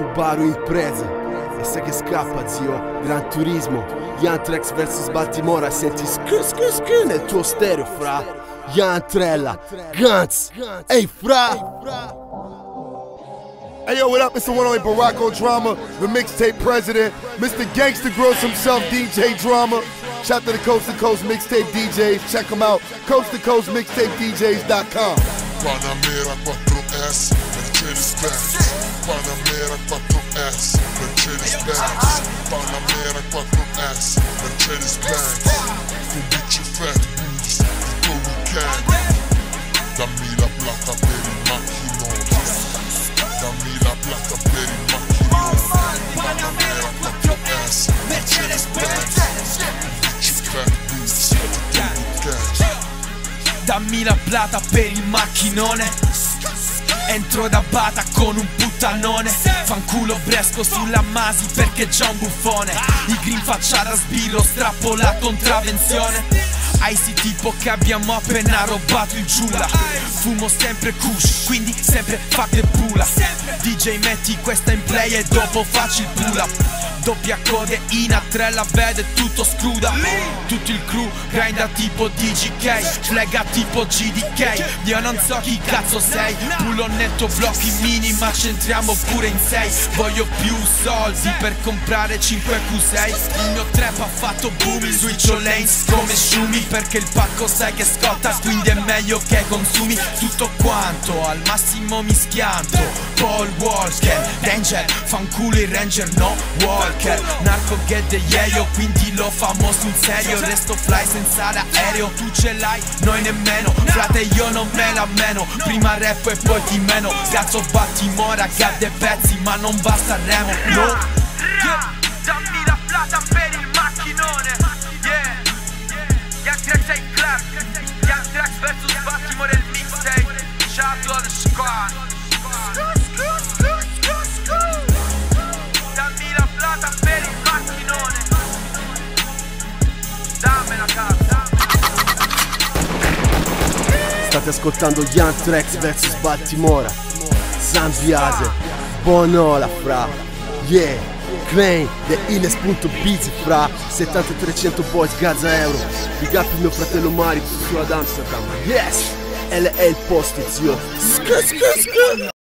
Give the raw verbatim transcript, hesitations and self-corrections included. Subaru Impreza. E se che scappa, zio, Gran Turismo. Young Trex versus Baltimora, senti scu scu scu nel tuo stereo, fra. Young Trella Gunz. Ehi, fra. Hey yo, what up? Mister one oh eight Barocco Drama, the mixtape president, Mister Gangsta Gross himself, D J Drama. Shout out to the Coast to Coast Mixtape D Js. Check them out, Coast to Coast Mixtape D Js dot com. Panamera four S, Mercedes Benz. Panamera four S, Mercedes Benz. Panamera four S, Mercedes Benz. Go get your fat boots, go we can. Dame la plata per il macchino. Dammi la plata per il macchino. Panamera quattro S, Mercedes Benz. Dammi la plata per il macchinone. Entro da bata con un puttanone. Fanculo fresco sulla Masi perché c'è un buffone. I green facciata sbirro, strappo la contravvenzione. Ai sì tipo che abbiamo appena rubato il giulla. Fumo sempre kush, quindi sempre fuck the pull up. D J metti questa in play e dopo faccio il pull up. Doppia codeina, Trella vede tutto scruda. Tutto il crew grinda tipo D G K, flega tipo G D K. Io non so chi cazzo sei. Pullonetto blocchi mini ma centriamo pure in sei. Voglio più soldi per comprare cinque Q sei. Il mio trap ha fatto boom, switcho lanes come Shumi. Perché il pacco sai che scotta, quindi è meglio che consumi tutto quanto, al massimo mi schianto. Paul Walker, danger, fanculo il ranger, no wall. Narco get the yayo, quindi lo famo sul serio. Resto fly senza l'aereo, tu ce l'hai, noi nemmeno. Frate io non me la meno, prima rap e poi ti meno. Cazzo Baltimora che ha dei pezzi ma non basta remo, no. Dammi la plata per il macchinone. Yeah, Young Trex ai club, Young Trex versus Baltimora del mixtape. Ciao to the squad. State ascoltando Young Trex versus Baltimora, San Viase, Bonola fra, yeah, Crane, The Illes.biz fra, settanta trecento boys Gaza Euro, big up il mio fratello Mari su ad Amsterdam, yes, L A il posto zio,